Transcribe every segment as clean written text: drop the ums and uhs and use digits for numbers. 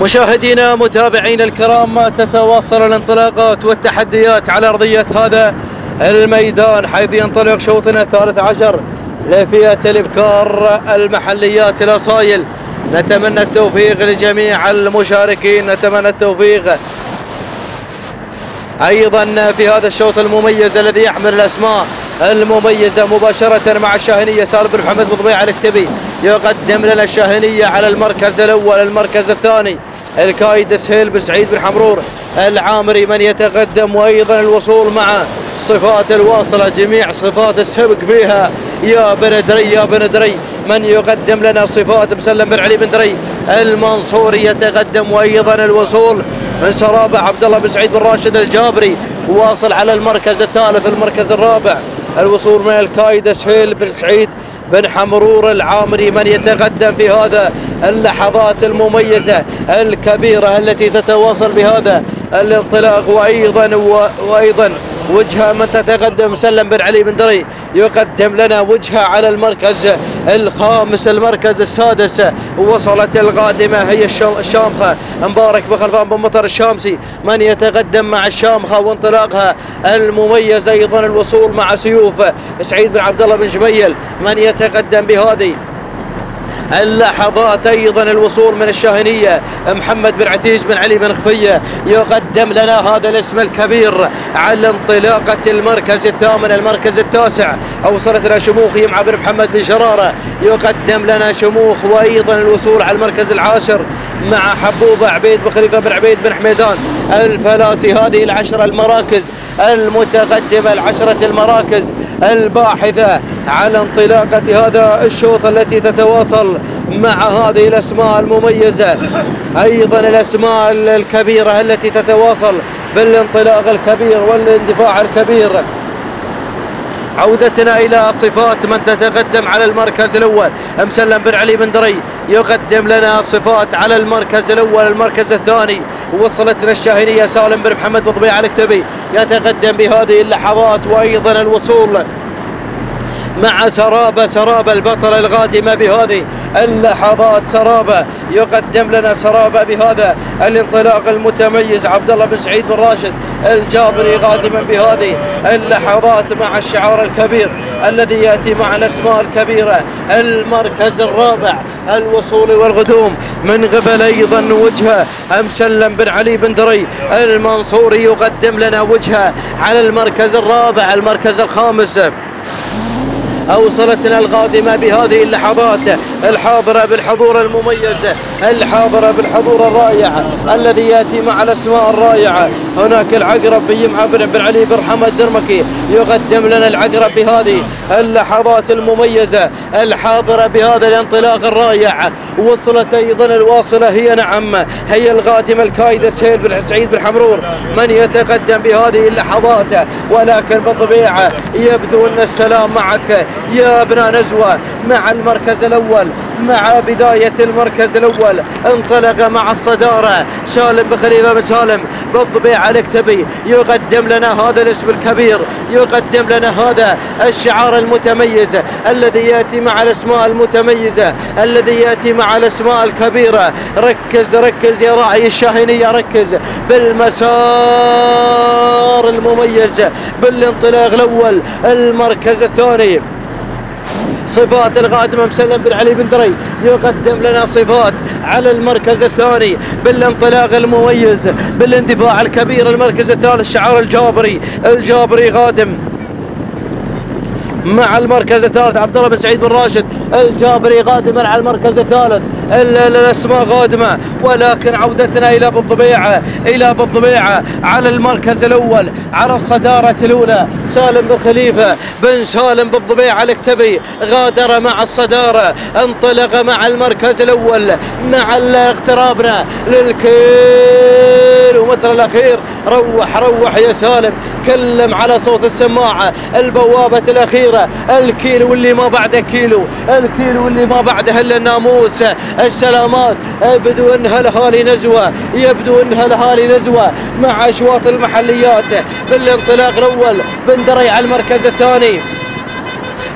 مشاهدينا متابعينا الكرام، تتواصل الانطلاقات والتحديات على ارضيه هذا الميدان، حيث ينطلق شوطنا الثالث عشر لفئه الابكار المحليات الاصايل. نتمنى التوفيق لجميع المشاركين، نتمنى التوفيق ايضا في هذا الشوط المميز الذي يحمل الاسماء المميزه. مباشره مع الشاهينيه سالم بن محمد بضبيعه الكتبي يقدم لنا الشاهينيه على المركز الاول. المركز الثاني الكايد سهيل بن سعيد بن حمرور العامري من يتقدم، وايضا الوصول مع صفات الواصله، جميع صفات السبق فيها يا بن دري يا بن دري. من يقدم لنا صفات مسلم بن علي بن دري المنصوري يتقدم، وايضا الوصول من سرابه عبد الله بن سعيد بن راشد الجابري واصل على المركز الثالث. المركز الرابع الوصول من الكايد سهيل بن سعيد بن حمرور العامري من يتقدم في هذا اللحظات المميزة الكبيرة التي تتواصل بهذا الانطلاق. وأيضا وجهة من تتقدم مسلم بن علي بن دري يقدم لنا وجهة على المركز الخامس. المركز السادس وصلت القادمة هي الشامخة مبارك بخلفان بن مطر الشامسي من يتقدم مع الشامخة وانطلاقها المميز. أيضا الوصول مع سيوف سعيد بن عبد الله بن جميل من يتقدم بهذه اللحظات. ايضا الوصول من الشاهينيه محمد بن عتيج بن علي بن خفيه يقدم لنا هذا الاسم الكبير على انطلاقه المركز الثامن. المركز التاسع اوصلتنا شموخي مع بن محمد بن شراره يقدم لنا شموخ، وايضا الوصول على المركز العاشر مع حبوبه عبيد بن خليفه بن عبيد بن حميدان الفلاسي. هذه العشر المراكز المتقدمه، العشره المراكز الباحثة على انطلاقة هذا الشوط التي تتواصل مع هذه الأسماء المميزة، أيضا الأسماء الكبيرة التي تتواصل بالانطلاق الكبير والاندفاع الكبير. عودتنا إلى صفات من تتقدم على المركز الأول، مسلم بن علي بن دري يقدم لنا صفات على المركز الأول. المركز الثاني وصلتنا الشاهينية سالم بن محمد بضبيعة الكتبي يتقدم بهذه اللحظات، وأيضا الوصول مع سرابة البطلة القادمة بهذه اللحظات. سرابة يقدم لنا سرابة بهذا الانطلاق المتميز عبد الله بن سعيد بن راشد الجابري قادما بهذه اللحظات مع الشعار الكبير الذي يأتي مع الأسماء الكبيرة. المركز الرابع الوصول والغدوم من قبل أيضا وجهة مسلم بن علي بن دري المنصوري يقدم لنا وجهة على المركز الرابع. المركز الخامس أوصلتنا القادمة بهذه اللحظات الحاضرة بالحضور المميز، الحاضرة بالحضور الرائع الذي يأتي مع الأسماء الرائعة. هناك العقرب بيمعة بن علي بن حمد الدرمكي يقدم لنا العقرب بهذه اللحظات المميزة الحاضرة بهذا الانطلاق الرائع. وصلت أيضا الواصلة هي هي القادمة الكايدة سهيل بن سعيد بن حمرور من يتقدم بهذه اللحظات، ولكن بالطبيعة يبدو أن السلام معك يا ابن نزوة مع المركز الأول. مع بداية المركز الأول انطلق مع الصدارة سالم بن خليفة بن سالم بالضبيعة الكتبي يقدم لنا هذا الاسم الكبير، يقدم لنا هذا الشعار المتميز الذي يأتي مع الأسماء المتميزة، الذي يأتي مع الأسماء الكبيرة. ركز يا راعي الشاهينية، ركز بالمسار المميز بالانطلاق الأول. المركز الثاني صفات القادمة مسلم بن علي بن دري يقدم لنا صفات على المركز الثاني بالانطلاق المميز بالاندفاع الكبير. المركز الثالث شعار الجابري قادم مع المركز الثالث عبد الله بن سعيد بن راشد الجابري قادما على المركز الثالث. الأسماء قادمة، ولكن عودتنا إلى بالضبيعة، على المركز الأول على الصدارة الأولى سالم بن خليفة بن سالم بالضبيعة الكتبي غادر مع الصدارة، انطلق مع المركز الأول مع اقترابنا للكيل الخير ومثل الأخير. روح روح يا سالم، كلم على صوت السماعة، البوابة الأخيرة، الكيلو واللي ما بعده كيلو، الكيلو واللي ما بعده إلا الناموس. السلامات، يبدو أنها الأهالي نزوة، يبدو أنها الأهالي نزوة مع أشواط المحليات بالانطلاق الأول بندري على المركز الثاني.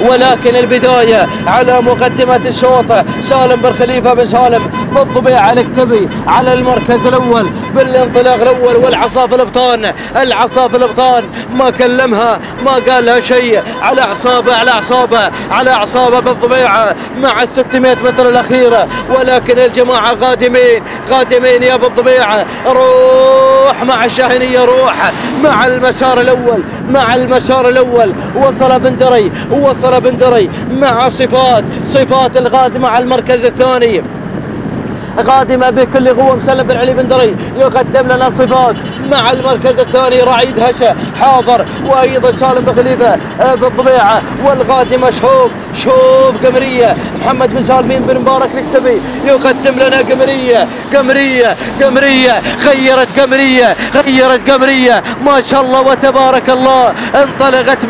ولكن البداية على مقدمة الشوط، سالم بن خليفة بن سالم بالضبيعة الكتبي على المركز الأول بالانطلاق الأول، والعصاف الأبطان، العصاف الأبطان ما كلمها ما قال لها شيء، على أعصابه على أعصابه على أعصابه بالضبيعة مع 600 متر الأخيرة. ولكن الجماعة قادمين قادمين يا بالضبيعة، روح مع الشاهنية، روح مع المسار الأول مع المسار الأول. وصل بندري وصل بندري مع صفات القادمة على المركز الثاني، قادمة بكل قوة. مسلم بن علي بندري يقدم لنا صفات مع المركز الثاني، رعيد هشة حاضر وأيضا سالم بن خليفة بالضبيعة، والقادمة شوف قمرية، محمد بن سالمين بن مبارك الكتبي يقدم لنا قمرية غيرت قمرية ما شاء الله وتبارك الله. انطلقت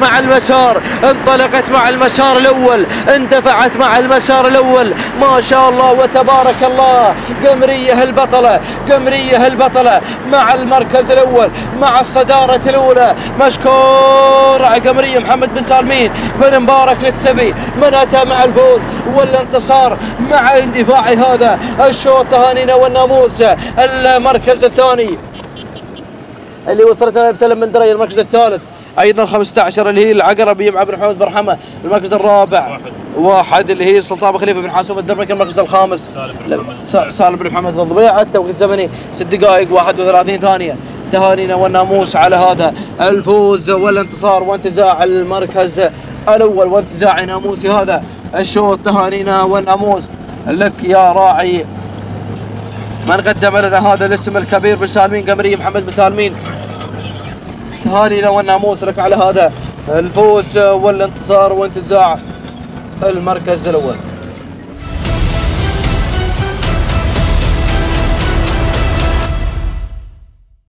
مع المسار الأول، اندفعت مع المسار الأول ما شاء الله وتبارك الله. قمرية البطلة مع المركز الأول مع الصدارة الأولى، مشكور على قمرية. محمد بن سالمين بن مبارك الكتبي من أتى مع الفوز والانتصار مع اندفاع هذا الشوط. تهانينا والناموس. المركز الثاني اللي وصلتنا بسلم بن دري، المركز الثالث ايضا 15 اللي هي العقربي مع بن حمود بن رحمه، المركز الرابع واحد اللي هي سلطان بن خليفه بن حاسوب الدربكي، المركز الخامس سالم بن محمد بن ضبيعه. التوقيت الزمني 6 دقائق و31 ثانية. تهانينا والناموس على هذا الفوز والانتصار وانتزاع المركز الاول وانتزاع ناموسي هذا الشوط. تهانينا والناموس لك يا راعي من قدم لنا هذا الاسم الكبير، بن سالمين قمري محمد بن سالمين. تهانينا والناموس لك على هذا الفوز والانتصار وانتزاع المركز الاول.